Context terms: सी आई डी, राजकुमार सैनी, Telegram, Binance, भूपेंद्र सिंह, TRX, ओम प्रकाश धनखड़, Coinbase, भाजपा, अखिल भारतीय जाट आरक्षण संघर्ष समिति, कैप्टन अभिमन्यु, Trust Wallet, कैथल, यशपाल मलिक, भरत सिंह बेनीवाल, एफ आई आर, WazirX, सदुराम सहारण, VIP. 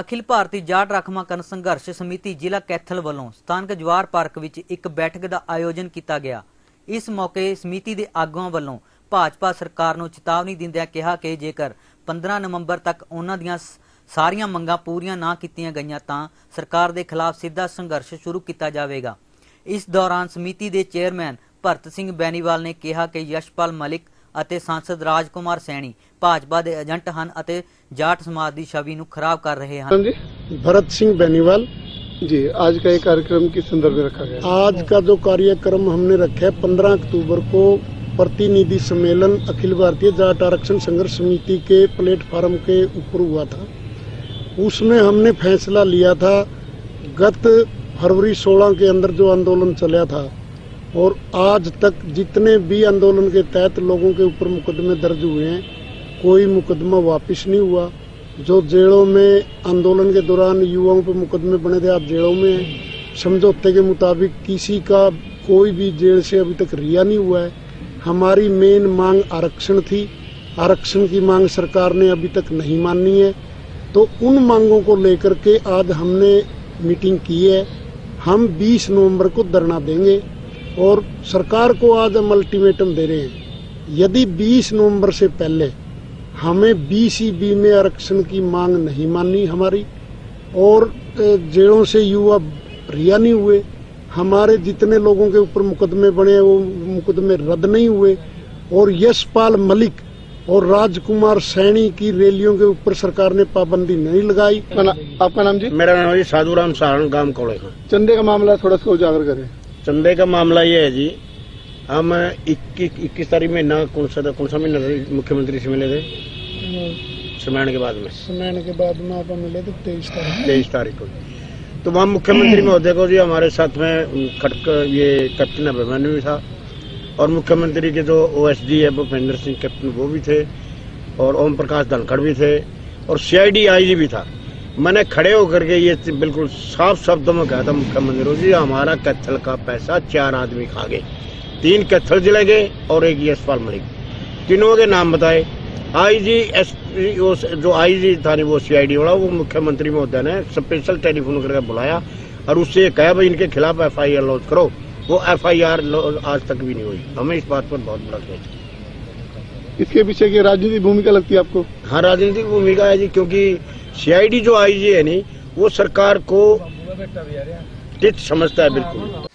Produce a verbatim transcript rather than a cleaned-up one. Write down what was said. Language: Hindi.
अखिल भारतीय जाट आरक्षण संघर्ष समिति जिला कैथल वालों स्थानक जवाहर पार्क विच एक बैठक का आयोजन किया गया। इस मौके समिति के आगुआं वालों भाजपा सरकार नूं चेतावनी दिंदियां कहा कि जेकर पंद्रह नवंबर तक उन्हां दीयां सारीआं मंगां पूरीआं ना कीतीआं गईआं तां सरकार दे खिलाफ सीधा संघर्ष शुरू किया जाएगा। इस दौरान समिति के चेयरमैन भरत सिंह बेनीवाल ने कहा कि यशपाल मलिक ਅਤੇ सांसद राजकुमार सैनी भाजपा के एजेंट हैं और जाट समाज की छवि को खराब कर रहे हैं। भरत सिंह बेनीवाल जी, आज का एक कार्यक्रम के संदर्भ में रखा गया। आज का जो कार्यक्रम हमने रखा है, पंद्रह अक्टूबर को प्रतिनिधि सम्मेलन अखिल भारतीय जाट आरक्षण संघर्ष समिति के प्लेटफार्म के ऊपर हुआ था। उसमें हमने फैसला लिया था, गत फरवरी सोलह के अंदर जो आंदोलन चला था और आज तक जितने भी आंदोलन के तहत लोगों के ऊपर मुकदमे दर्ज हुए हैं, कोई मुकदमा वापस नहीं हुआ। जो जेलों में आंदोलन के दौरान युवाओं पर मुकदमे बने थे, आप जेलों में समझौते के मुताबिक किसी का कोई भी जेल से अभी तक रिहा नहीं हुआ है। हमारी मेन मांग आरक्षण थी, आरक्षण की मांग सरकार ने अभी तक नहीं मानी है। तो उन मांगों को लेकर के आज हमने मीटिंग की है। हम बीस नवम्बर को धरना देंगे और सरकार को आज हम अल्टीमेटम दे रहे हैं, यदि बीस नवंबर से पहले हमें बी सी बी में आरक्षण की मांग नहीं मानी हमारी और जेलों से युवा रिहा नहीं हुए, हमारे जितने लोगों के ऊपर मुकदमे बने वो मुकदमे रद्द नहीं हुए और यशपाल मलिक और राजकुमार सैनी की रैलियों के ऊपर सरकार ने पाबंदी नहीं लगाई। आपका नाम जी? मेरा नाम है सदुराम सहारण, गांव कोड़े। चंदे का मामला थोड़ा सा उजागर करें। चंदे का मामला ये है जी, हम इक्कीस तारीख में ना कौन सा कौन सा महीना मुख्यमंत्री से मिले थे, सम्मेलन के बाद में सम्मेलन के बाद में आप मिले थे तेईस तारीख तेईस तारीख को। तो वहाँ मुख्यमंत्री महोदय को जी हमारे साथ में खटक ये कैप्टन अभिमन्यु भी था और मुख्यमंत्री के जो ओ एस डी है भूपेंद्र सिंह कैप्टन वो भी थे और ओम प्रकाश धनखड़ भी थे और सी आई डी आई जी भी था। मैंने खड़े होकर के ये बिल्कुल साफ शब्दों में कहा था, मुख्यमंत्री जी हमारा कैथल का पैसा चार आदमी खा गए, तीन कैथल जिले गए और एक यशपाल मलिक, तीनों के नाम बताए। आई जी एस जो आई जी था वो सी आई डी वाला, वो मुख्यमंत्री महोदय ने स्पेशल टेलीफोन करके बुलाया और उससे कहा भाई इनके खिलाफ एफ आई आर लॉन्च करो। वो एफ आई आर आज तक भी नहीं हुई। हमें इस बात पर बहुत बड़ा खेद। इसके पीछे की राजनीतिक भूमिका लगती है आपको? हाँ, राजनीतिक भूमिका है जी, क्योंकि सी आई डी जो आई जी है नहीं वो सरकार को टिट समझता है बिल्कुल।